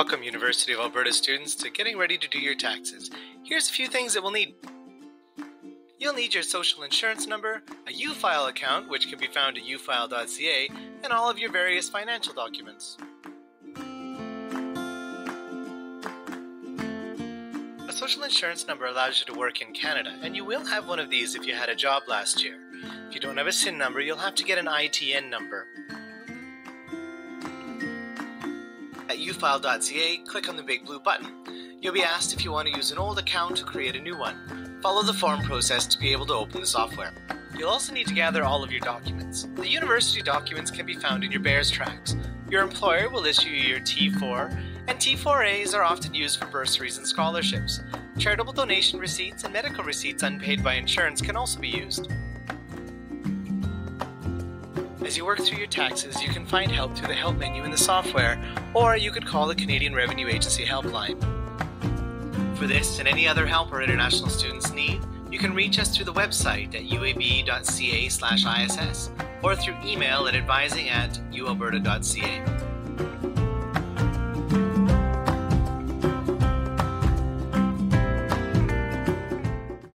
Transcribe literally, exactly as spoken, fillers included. Welcome, University of Alberta students, to Getting Ready to Do Your Taxes. Here's a few things that we'll need. You'll need your social insurance number, a UFile account, which can be found at ufile dot c a, and all of your various financial documents. A social insurance number allows you to work in Canada, and you will have one of these if you had a job last year. If you don't have a S I N number, you'll have to get an I T N number. At ufile dot c a, click on the big blue button. You'll be asked if you want to use an old account to create a new one. Follow the form process to be able to open the software. You'll also need to gather all of your documents. The university documents can be found in your Bears Tracks. Your employer will issue you your T four, and T four As are often used for bursaries and scholarships. Charitable donation receipts and medical receipts unpaid by insurance can also be used. As you work through your taxes, you can find help through the help menu in the software, or you could call the Canadian Revenue Agency helpline. For this and any other help our international students need, you can reach us through the website at u a b dot c a slash i s s or through email at advising at u alberta dot c a.